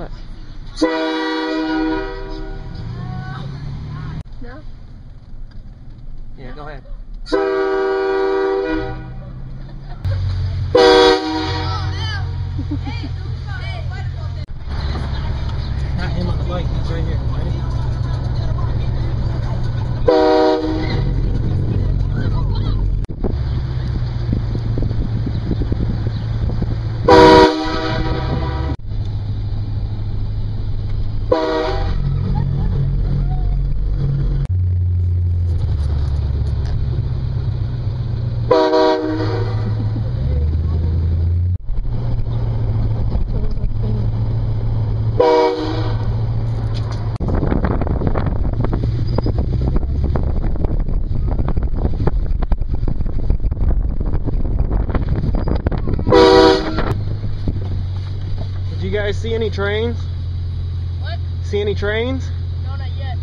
it. No? Yeah, go ahead. Not him on the bike, he's right here. Did you guys see any trains? What? See any trains? No, not yet.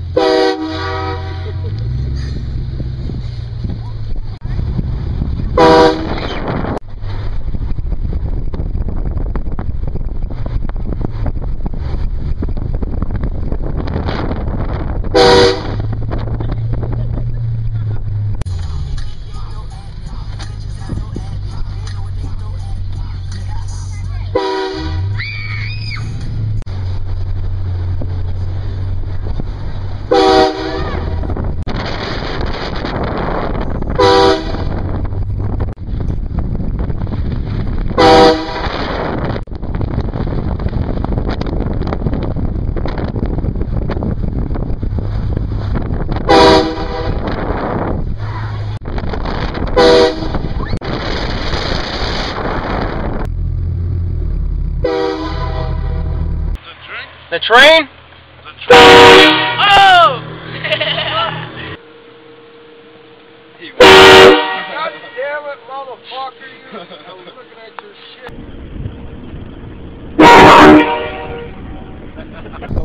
The train? The train! Oh! He was. God damn it, motherfucker, you. I was looking at your shit. Go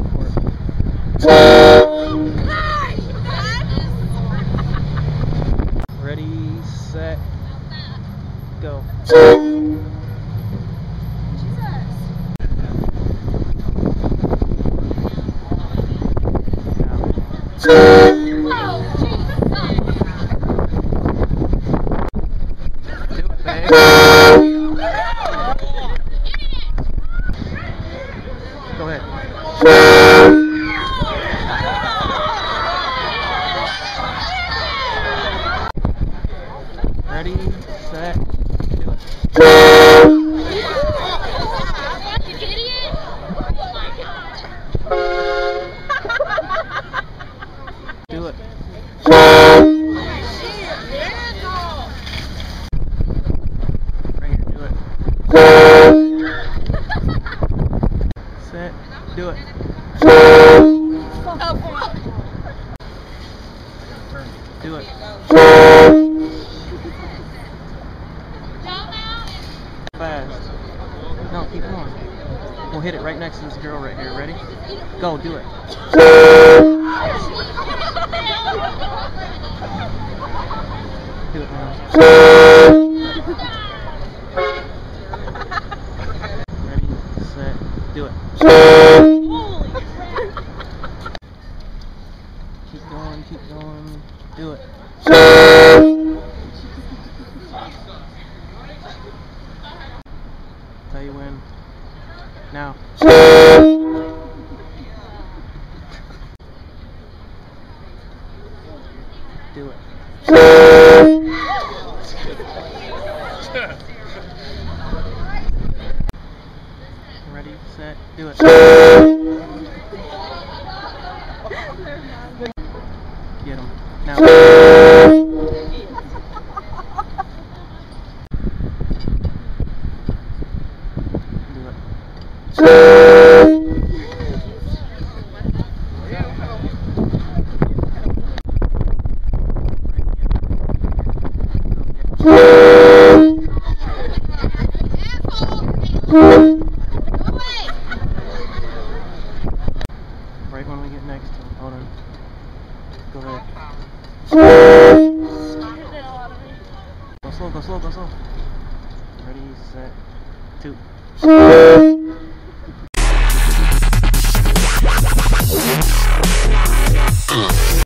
for it. Oh, God. Ready, set, go. Ready, set, do it. You idiot! Oh my God! Do it. Bring it, do it. Set, do it. Do it. Fast. No, keep going. We'll hit it right next to this girl right here. Ready? Go, do it. Do it, man. Ready, set, do it. Keep going, keep going. Do it. Tell you when. Now. Do it. Ready, set, do it. Get him. Now. Right when we get next to him. Hold on. Go ahead. go slow. Ready, set, two.